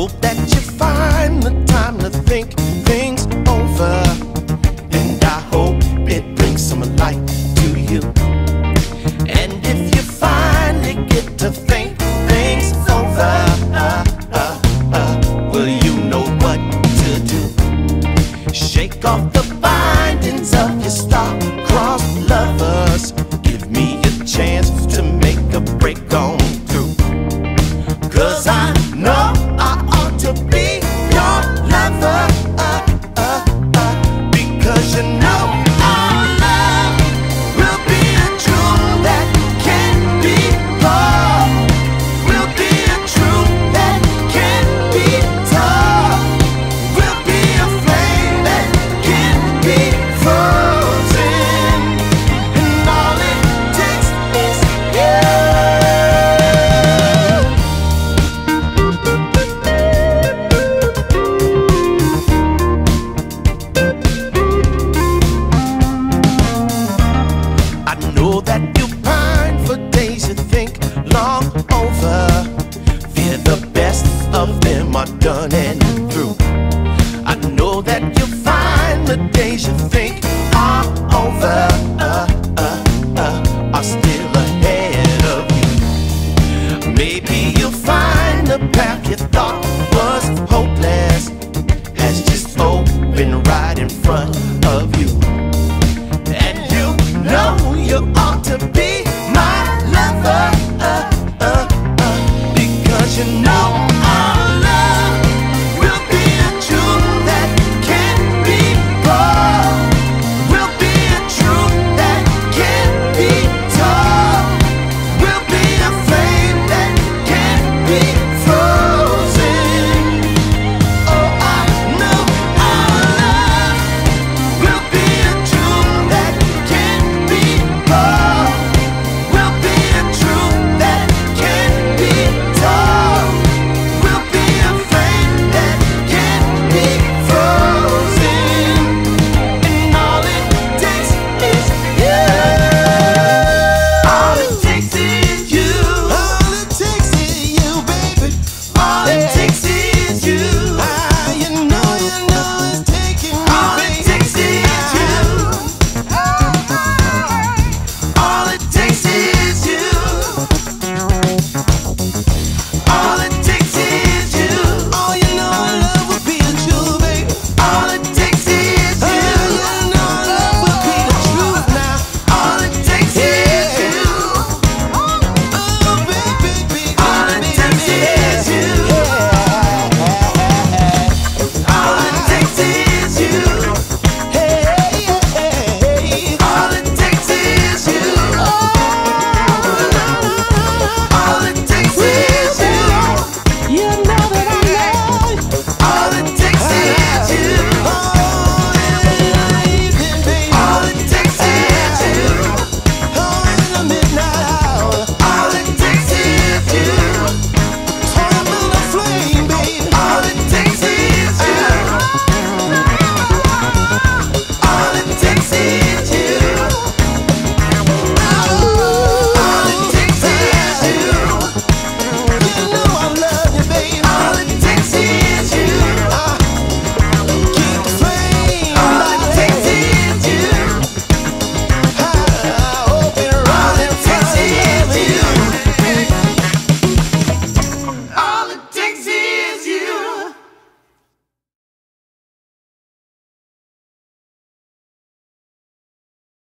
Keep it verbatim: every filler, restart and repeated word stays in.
hope that you find the time to think, think.